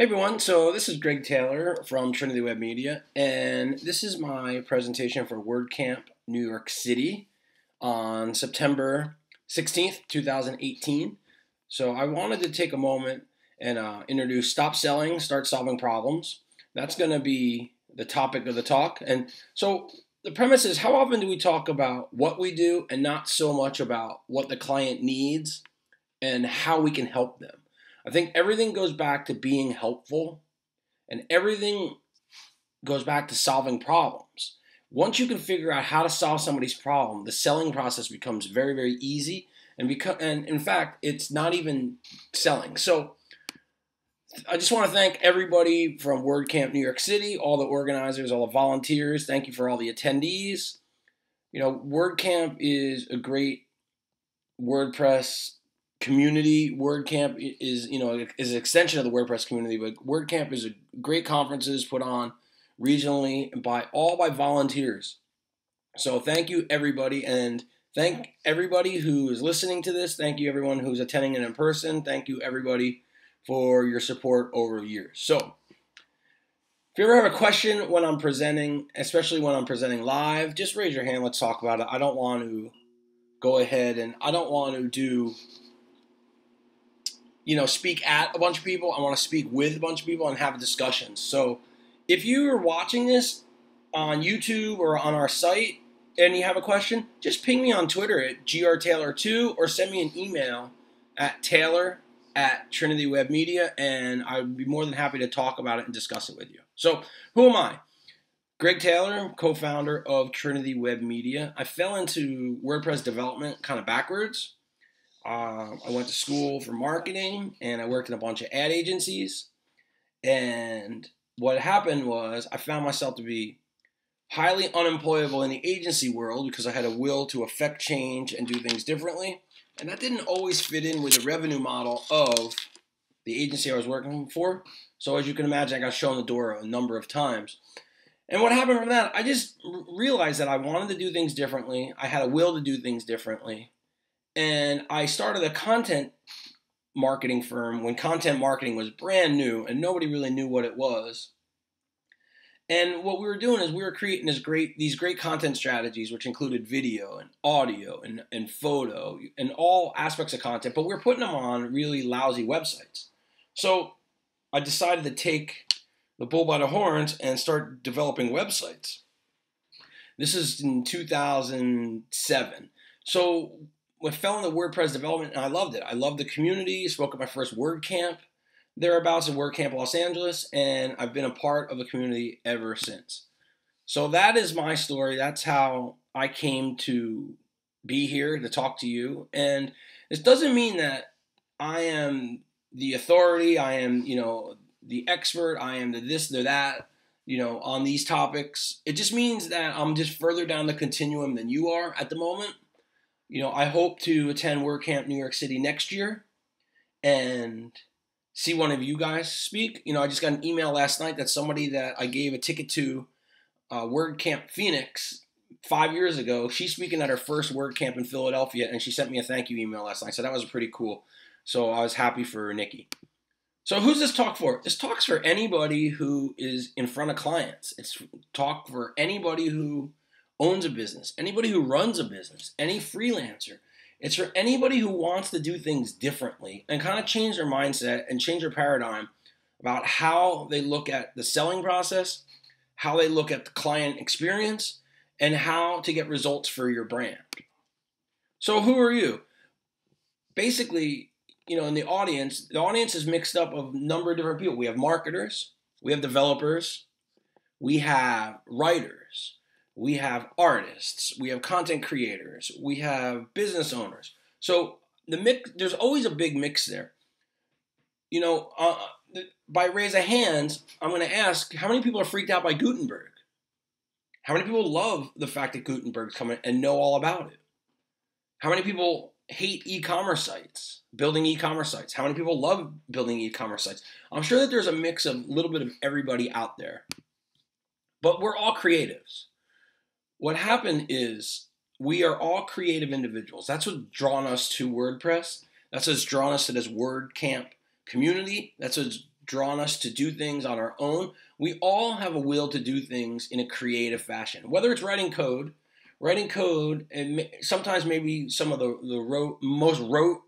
Hey everyone, so this is Greg Taylor from Trinity Web Media, and this is my presentation for WordCamp New York City on September 16th, 2018. So I wanted to take a moment and introduce Stop Selling, Start Solving Problems. That's going to be the topic of the talk. And so the premise is, how often do we talk about what we do and not so much about what the client needs and how we can help them? I think everything goes back to being helpful, and everything goes back to solving problems. Once you can figure out how to solve somebody's problem, the selling process becomes very, very easy, and in fact, it's not even selling. So I just want to thank everybody from WordCamp New York City, all the organizers, all the volunteers. Thank you for all the attendees. You know, WordCamp is a great WordPress community. WordCamp is an extension of the WordPress community, but WordCamp is a great conferences put on regionally by volunteers. So thank you everybody, and thank everybody who is listening to this. Thank you everyone who's attending it in person. Thank you everybody for your support over the years. So if you ever have a question when I'm presenting, especially when I'm presenting live, just raise your hand. Let's talk about it. I don't want to go ahead and I don't want to do, you know, speak at a bunch of people. I want to speak with a bunch of people and have discussions. So if you are watching this on YouTube or on our site and you have a question, just ping me on Twitter at grtaylor2 or send me an email at taylor@trinitywebmedia, and I'd be more than happy to talk about it and discuss it with you. So who am I? Greg Taylor, co-founder of Trinity Web Media. I fell into WordPress development kind of backwards. I went to school for marketing, and I worked in a bunch of ad agencies, and what happened was I found myself to be highly unemployable in the agency world because I had a will to affect change and do things differently, and that didn't always fit in with the revenue model of the agency I was working for. So as you can imagine, I got shown the door a number of times. And what happened from that, I just realized that I wanted to do things differently. I had a will to do things differently. And I started a content marketing firm when content marketing was brand new and nobody really knew what it was. And what we were doing is we were creating these great content strategies, which included video and audio and photo and all aspects of content, but we were putting them on really lousy websites. So I decided to take the bull by the horns and start developing websites. This is in 2007. So I fell into WordPress development, and I loved it. I loved the community. Spoke at my first WordCamp thereabouts at WordCamp Los Angeles, and I've been a part of the community ever since. So that is my story. That's how I came to be here to talk to you. And this doesn't mean that I am the authority. I am, you know, the expert. I am the this, the that, you know, on these topics. It just means that I'm just further down the continuum than you are at the moment. You know, I hope to attend WordCamp New York City next year and see one of you guys speak. You know, I just got an email last night that somebody that I gave a ticket to WordCamp Phoenix 5 years ago, she's speaking at her first WordCamp in Philadelphia, and she sent me a thank you email last night. So that was pretty cool. So I was happy for Nikki. So who's this talk for? This talk's for anybody who is in front of clients. It's talk for anybody who owns a business, anybody who runs a business, any freelancer. It's for anybody who wants to do things differently and kind of change their mindset and change their paradigm about how they look at the selling process, how they look at the client experience, and how to get results for your brand. So who are you? Basically, you know, in the audience is mixed up of a number of different people. We have marketers, we have developers, we have writers, we have artists, we have content creators, we have business owners. So the mix, there's always a big mix there. You know, by raise of hands, I'm going to ask, how many people are freaked out by Gutenberg? How many people love the fact that Gutenberg's coming and know all about it? How many people hate e-commerce sites, building e-commerce sites? How many people love building e-commerce sites? I'm sure that there's a mix of a little bit of everybody out there. But we're all creatives. What happened is we are all creative individuals. That's what's drawn us to WordPress. That's what's drawn us to this WordCamp community. That's what's drawn us to do things on our own. We all have a will to do things in a creative fashion, whether it's writing code, and sometimes maybe some of the most rote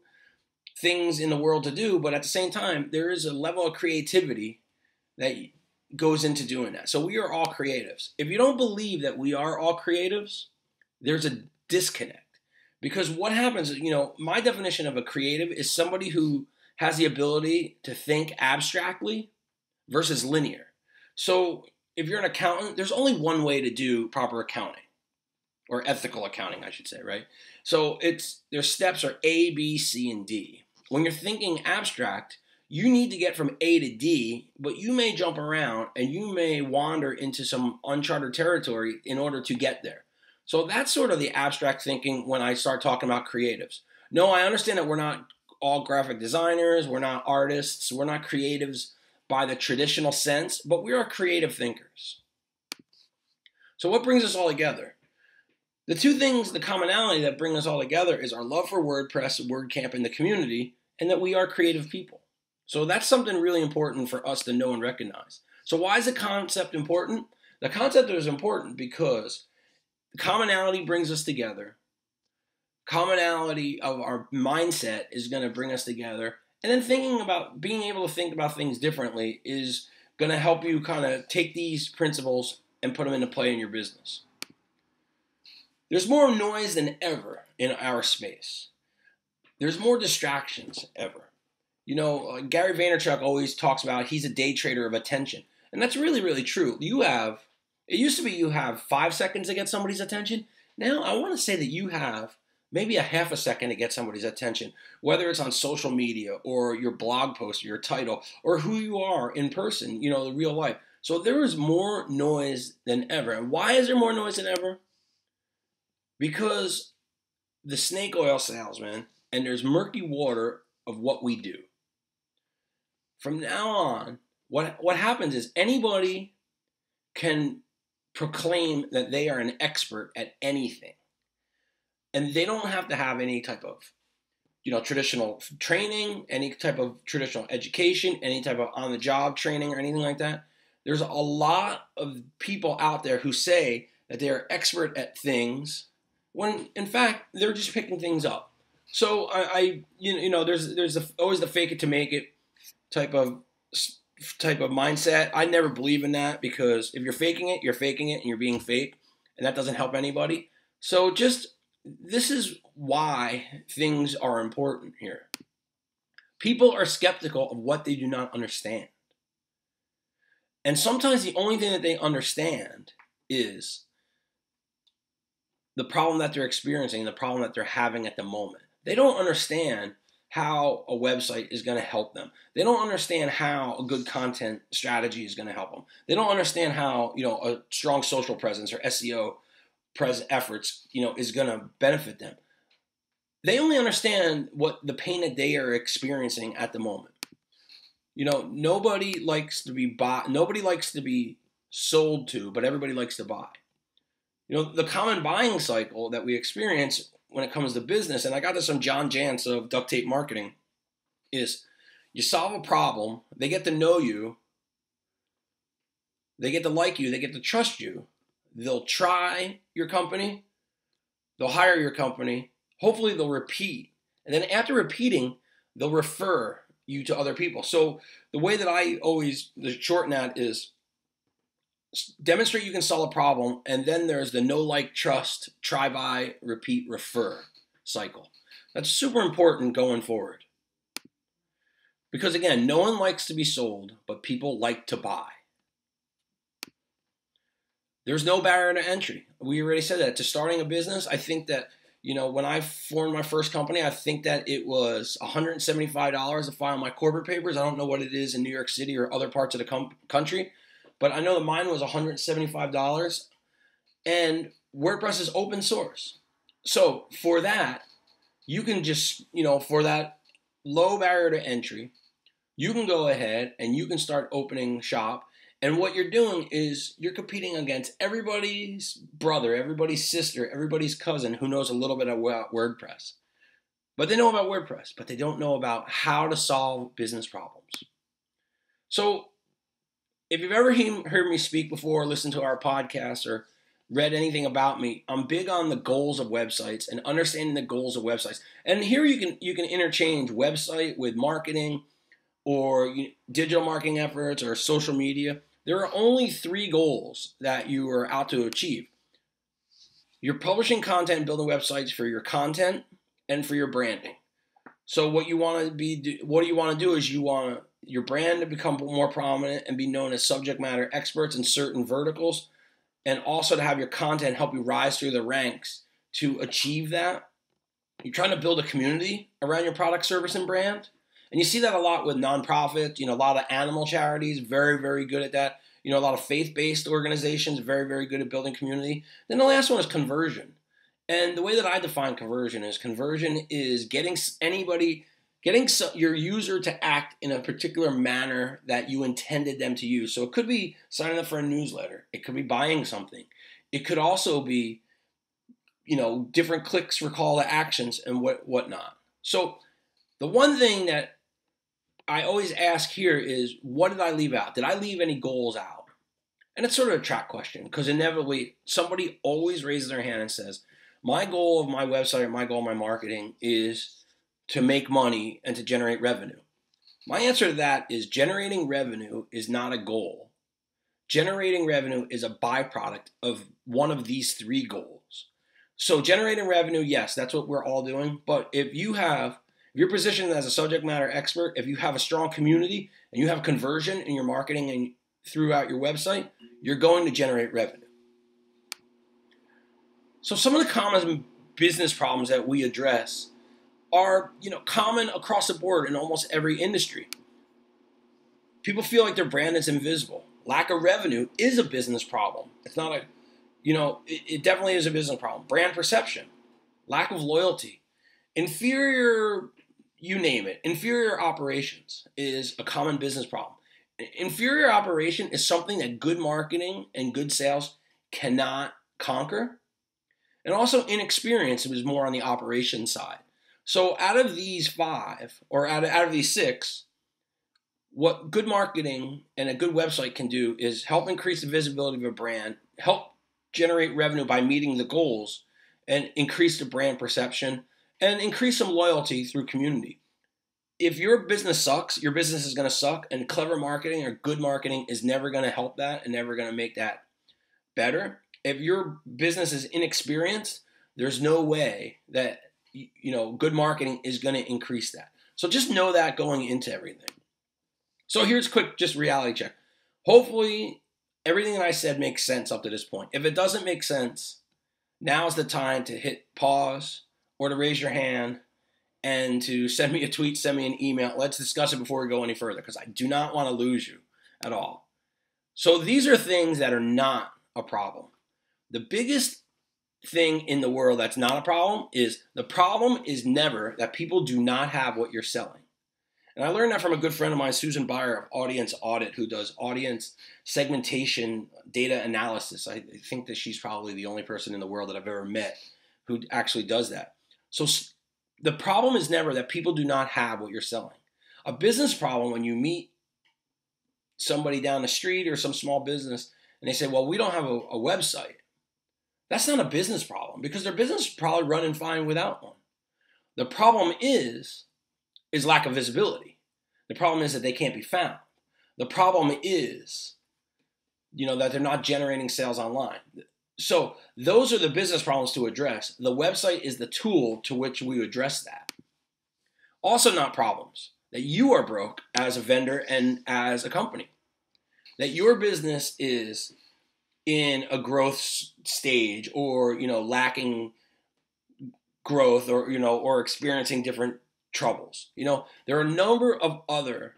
things in the world to do, but at the same time, there is a level of creativity that goes into doing that. So we are all creatives. If you don't believe that we are all creatives, there's a disconnect. Because what happens is, my definition of a creative is somebody who has the ability to think abstractly versus linear. So if you're an accountant, there's only one way to do proper accounting, or ethical accounting, I should say, right? So their steps are A, B, C, and D. When you're thinking abstract, you need to get from A to D, but you may jump around and you may wander into some uncharted territory in order to get there. So that's sort of the abstract thinking when I start talking about creatives. No, I understand that we're not all graphic designers, we're not artists, we're not creatives by the traditional sense, but we are creative thinkers. So what brings us all together? The two things, the commonality that bring us all together is our love for WordPress, WordCamp, and the community, and that we are creative people. So that's something really important for us to know and recognize. So why is the concept important? The concept is important because commonality brings us together. Commonality of our mindset is going to bring us together. And then thinking about being able to think about things differently is going to help you kind of take these principles and put them into play in your business. There's more noise than ever in our space. There's more distractions ever. Gary Vaynerchuk always talks about he's a day trader of attention. And that's really, really true. It used to be you have 5 seconds to get somebody's attention. Now I want to say that you have maybe a half a second to get somebody's attention, whether it's on social media or your blog post or your title or who you are in person, the real life. So there is more noise than ever. And why is there more noise than ever? Because the snake oil salesman, and there's murky water of what we do. From now on, what happens is anybody can proclaim that they are an expert at anything. And they don't have to have any type of, traditional training, any type of traditional education, any type of on-the-job training or anything like that. There's a lot of people out there who say that they are expert at things when, in fact, they're just picking things up. So there's always the fake it to make it type of mindset. I never believe in that, because if you're faking it, and you're being fake, and that doesn't help anybody. So this is why things are important here. People are skeptical of what they do not understand. And sometimes the only thing that they understand is the problem that they're experiencing, the problem that they're having at the moment. They don't understand how a website is going to help them. They don't understand how a good content strategy is going to help them. They don't understand how, a strong social presence or SEO efforts, is going to benefit them. They only understand what the pain that they are experiencing at the moment. Nobody likes to be bought. Nobody likes to be sold to, but everybody likes to buy. The common buying cycle that we experience when it comes to business, and I got this from John Jance of Duct Tape Marketing, is you solve a problem, they get to know you, they get to like you, they get to trust you, they'll try your company, they'll hire your company, hopefully they'll repeat, and then after repeating, they'll refer you to other people. So the way that I always shorten that is demonstrate you can solve a problem, and then there's the know, like, trust, try, buy, repeat, refer cycle. That's super important going forward. Because again, no one likes to be sold, but people like to buy. There's no barrier to entry. We already said that. To starting a business, I think that, when I formed my first company, I think that it was $175 to file my corporate papers. I don't know what it is in New York City or other parts of the country. But I know that mine was $175, and WordPress is open source. So for that, you can just, for that low barrier to entry, you can go ahead and you can start opening shop. And what you're doing is you're competing against everybody's brother, everybody's sister, everybody's cousin who knows a little bit about WordPress. But they know about WordPress, but they don't know about how to solve business problems. So if you've ever heard me speak before, or listened to our podcast, or read anything about me, I'm big on the goals of websites and understanding the goals of websites. And here you can interchange website with marketing or digital marketing efforts or social media. There are only three goals that you are out to achieve. You're publishing content, building websites for your content and for your branding. So what you want to do is you want your brand to become more prominent and be known as subject matter experts in certain verticals, and also to have your content help you rise through the ranks to achieve that. You're trying to build a community around your product, service, and brand. And you see that a lot with nonprofits, a lot of animal charities, very, very good at that. A lot of faith-based organizations, very, very good at building community. Then the last one is conversion. And the way that I define conversion is getting your user to act in a particular manner that you intended them to use. So it could be signing up for a newsletter. It could be buying something. It could also be, different clicks for call to actions and whatnot. So the one thing that I always ask here is, what did I leave out? Did I leave any goals out? And it's sort of a trap question, because inevitably somebody always raises their hand and says, my goal of my website or my goal of my marketing is to make money and to generate revenue. My answer to that is generating revenue is not a goal. Generating revenue is a byproduct of one of these three goals. So generating revenue, yes, that's what we're all doing. But if you're positioned as a subject matter expert, if you have a strong community and you have conversion in your marketing and throughout your website, you're going to generate revenue. So some of the common business problems that we address are common across the board in almost every industry. People feel like their brand is invisible. Lack of revenue is a business problem. It's not a, it definitely is a business problem. Brand perception, lack of loyalty, inferior, you name it. Inferior operations is a common business problem. Inferior operation is something that good marketing and good sales cannot conquer. And also inexperience is more on the operation side. So out of these five, or out of these six, what good marketing and a good website can do is help increase the visibility of a brand, help generate revenue by meeting the goals, and increase the brand perception, and increase some loyalty through community. If your business sucks, your business is going to suck, and clever marketing or good marketing is never going to help that and never going to make that better. If your business is inexperienced, there's no way that good marketing is going to increase that. So just know that going into everything. So here's quick, just reality check. Hopefully everything that I said makes sense up to this point. If it doesn't make sense, now's the time to hit pause or to raise your hand and to send me a tweet, send me an email. Let's discuss it before we go any further, because I do not want to lose you at all. So these are things that are not a problem. The biggest thing in the world that's not a problem is the problem is never that people do not have what you're selling. And I learned that from a good friend of mine, Susan Beyer of Audience Audit, who does audience segmentation data analysis. I think that she's probably the only person in the world that I've ever met who actually does that. So the problem is never that people do not have what you're selling. A business problem, when you meet somebody down the street or some small business and they say, well, we don't have a website. That's not a business problem, because their business is probably running fine without one. The problem is lack of visibility. The problem is that they can't be found. The problem is, that they're not generating sales online. So those are the business problems to address. The website is the tool to which we address that. Also not problems, that you are broke as a vendor and as a company, that your business is in a growth stage, or lacking growth, or or experiencing different troubles. There are a number of other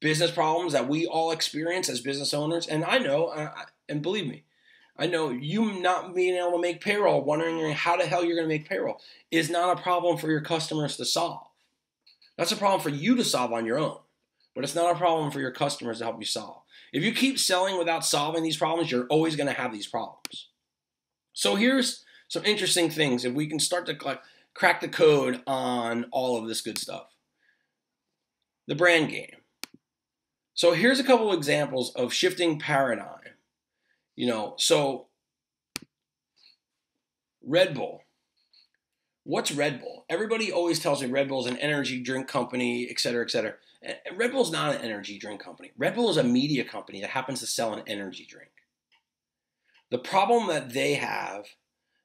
business problems that we all experience as business owners, and I know, and believe me, I know you not being able to make payroll, wondering how the hell you're going to make payroll, is not a problem for your customers to solve. That's a problem for you to solve on your own, but it's not a problem for your customers to help you solve. If you keep selling without solving these problems, you're always going to have these problems. So here's some interesting things. If we can start to crack the code on all of this good stuff. The brand game. So here's a couple of examples of shifting paradigm. You know, so Red Bull. What's Red Bull? Everybody always tells me Red Bull is an energy drink company, et cetera, et cetera. And Red Bull is not an energy drink company. Red Bull is a media company that happens to sell an energy drink. The problem that they have,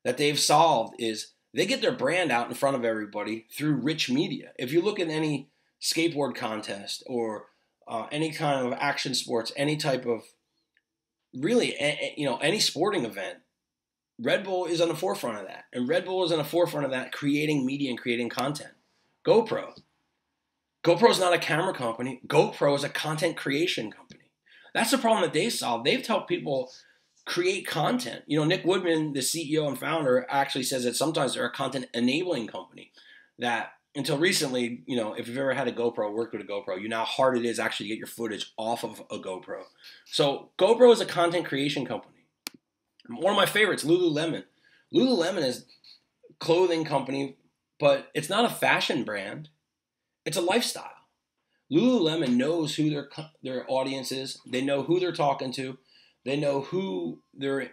that they've solved, is they get their brand out in front of everybody through rich media. If you look at any skateboard contest or any kind of action sports, any type of really, you know, any sporting event, Red Bull is on the forefront of that. And Red Bull is on the forefront of that, creating media and creating content. GoPro. GoPro is not a camera company. GoPro is a content creation company. That's the problem that they solve. They've helped people create content. You know, Nick Woodman, the CEO and founder, actually says that sometimes they're a content enabling company. That until recently, you know, if you've ever had a GoPro, worked with a GoPro, you know how hard it is actually to get your footage off of a GoPro. So GoPro is a content creation company. One of my favorites, Lululemon. Lululemon is a clothing company, but it's not a fashion brand. It's a lifestyle. Lululemon knows who their audience is. They know who they're talking to. They know who their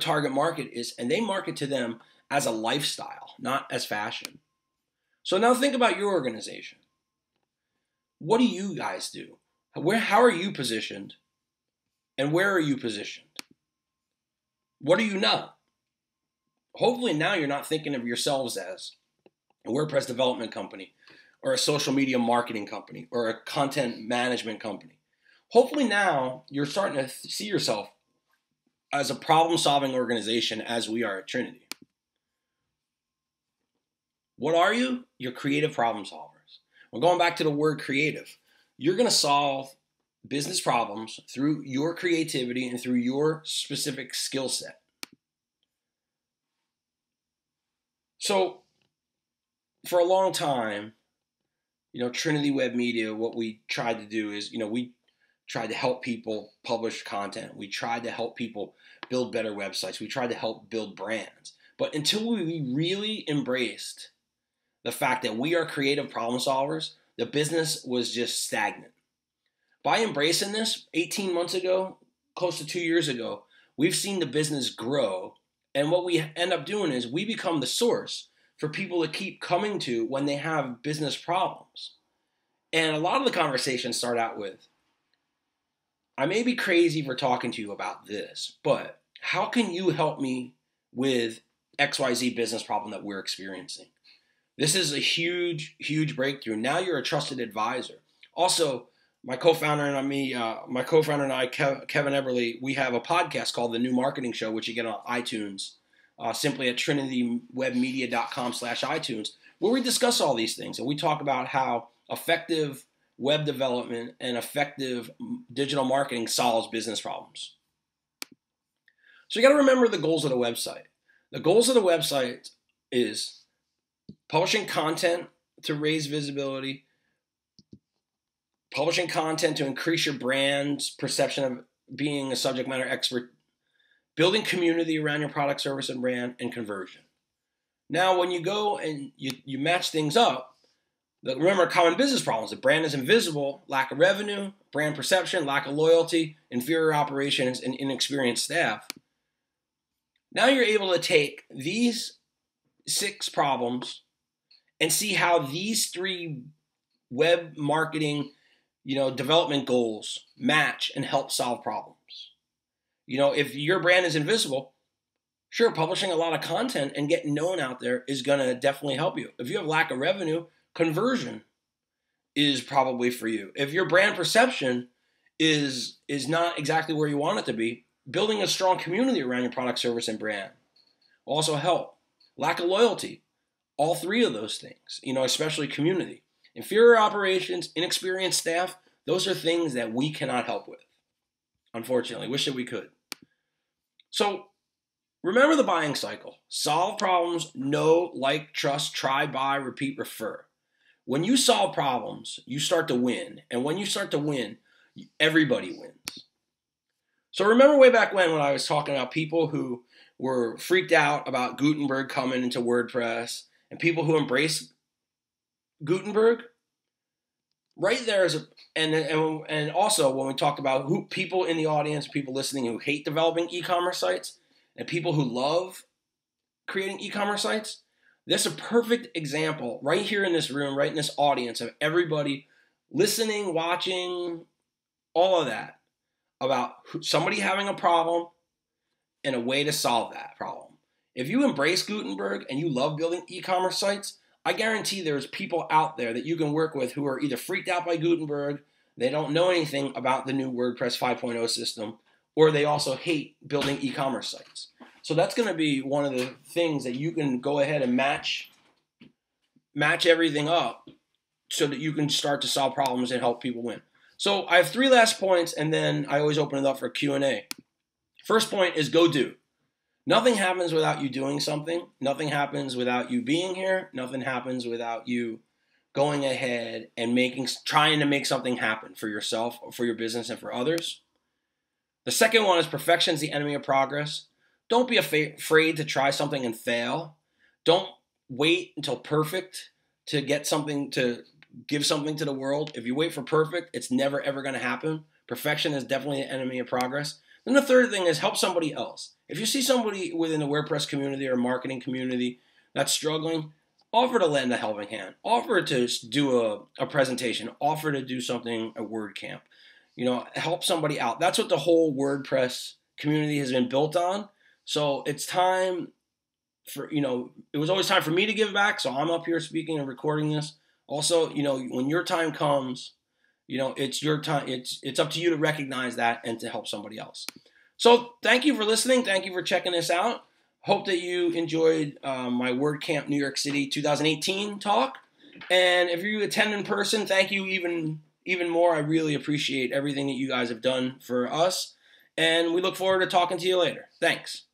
target market is, and they market to them as a lifestyle, not as fashion. So now think about your organization. What do you guys do? How are you positioned, and where are you positioned? What are you not? Hopefully now you're not thinking of yourselves as a WordPress development company or a social media marketing company or a content management company. Hopefully now you're starting to see yourself as a problem-solving organization, as we are at Trinity. What are you? You're creative problem solvers. We're going back to the word creative. You're going to solve business problems through your creativity and through your specific skill set. So for a long time, you know, Trinity Web Media, what we tried to do is, you know, we tried to help people publish content. We tried to help people build better websites. We tried to help build brands. But until we really embraced the fact that we are creative problem solvers, the business was just stagnant. By embracing this 18 months ago, close to 2 years ago, we've seen the business grow. And what we end up doing is we become the source for people to keep coming to when they have business problems. And a lot of the conversations start out with, I may be crazy for talking to you about this, but how can you help me with XYZ business problem that we're experiencing? This is a huge, huge breakthrough. Now you're a trusted advisor. Also, my co-founder and I, Kevin Eberle, we have a podcast called The New Marketing Show, which you get on iTunes, simply at trinitywebmedia.com/iTunes, where we discuss all these things. And we talk about how effective web development and effective digital marketing solves business problems. So you got to remember the goals of the website. The goals of the website is publishing content to raise visibility, publishing content to increase your brand's perception of being a subject matter expert, building community around your product, service, and brand, and conversion. Now, when you go and you match things up, remember common business problems. The brand is invisible, lack of revenue, brand perception, lack of loyalty, inferior operations, and inexperienced staff. Now you're able to take these 6 problems and see how these 3 web marketing, you know, development goals match and help solve problems. You know, if your brand is invisible, sure, publishing a lot of content and getting known out there is going to definitely help you. If you have lack of revenue, conversion is probably for you. If your brand perception is not exactly where you want it to be, building a strong community around your product, service, and brand will also help. Lack of loyalty, all 3 of those things, you know, especially community. Inferior operations, inexperienced staff, those are things that we cannot help with, unfortunately. Wish that we could. So remember the buying cycle. Solve problems, know, like, trust, try, buy, repeat, refer. When you solve problems, you start to win. And when you start to win, everybody wins. So remember way back when I was talking about people who were freaked out about Gutenberg coming into WordPress and people who embrace Gutenberg, right there is a, and also when we talked about who people in the audience, people listening who hate developing e-commerce sites and people who love creating e-commerce sites, that's a perfect example right here in this room, right in this audience of everybody listening, watching, all of that, about somebody having a problem and a way to solve that problem. If you embrace Gutenberg and you love building e-commerce sites, I guarantee there's people out there that you can work with who are either freaked out by Gutenberg, they don't know anything about the new WordPress 5.0 system, or they also hate building e-commerce sites. So that's going to be one of the things that you can go ahead and match everything up so that you can start to solve problems and help people win. So I have three last points, and then I always open it up for Q&A. First point is go do. Nothing happens without you doing something. Nothing happens without you being here. Nothing happens without you going ahead and trying to make something happen for yourself, for your business, and for others. The second one is perfection is the enemy of progress. Don't be afraid to try something and fail. Don't wait until perfect to get something, to give something to the world. If you wait for perfect, it's never, ever going to happen. Perfection is definitely the enemy of progress. Then the third thing is help somebody else. If you see somebody within the WordPress community or marketing community that's struggling, offer to lend a helping hand. Offer to do a presentation. Offer to do something at WordCamp. You know, help somebody out. That's what the whole WordPress community has been built on. So it's time for, you know, it was always time for me to give back. So I'm up here speaking and recording this. Also, you know, when your time comes, you know, it's your time. It's up to you to recognize that and to help somebody else. So thank you for listening. Thank you for checking this out. Hope that you enjoyed my WordCamp New York City 2018 talk. And if you attend in person, thank you even more. I really appreciate everything that you guys have done for us. And we look forward to talking to you later. Thanks.